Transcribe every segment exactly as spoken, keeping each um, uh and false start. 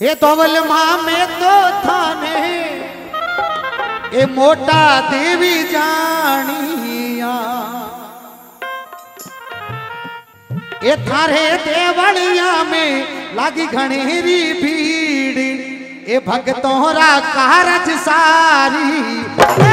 ये धवल माँ में तो थाने ये मोटा देवी जानिया ये थारे देवड़िया में लागी घनेरी भीड़ ये भक्तों रा कारज सारी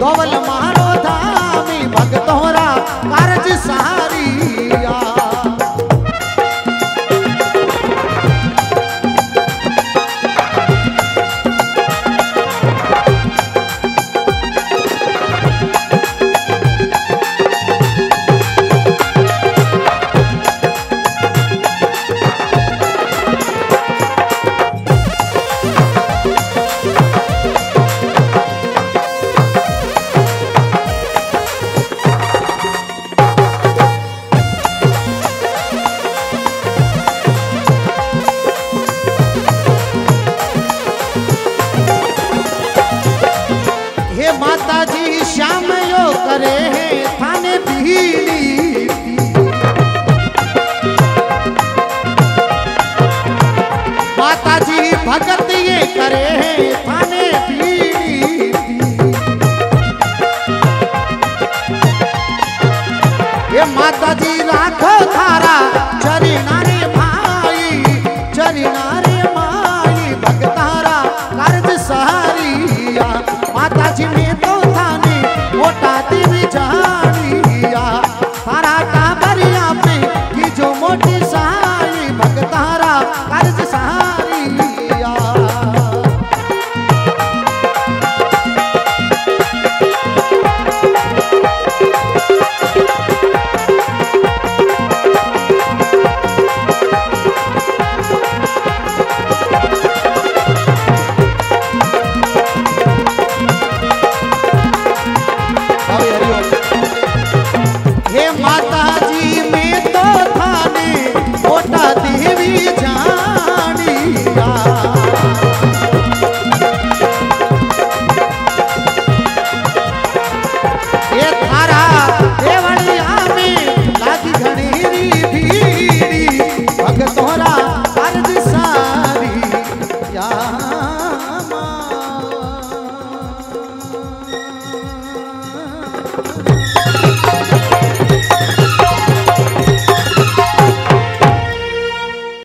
धवल माँ माता जी भगत ये करे थाने ये माता जी राखो थारा चरिना रे भाई चरिना रे माई भगतारा कर्ज सहारिया माता जी ने तो थाने मोटा देवी जा।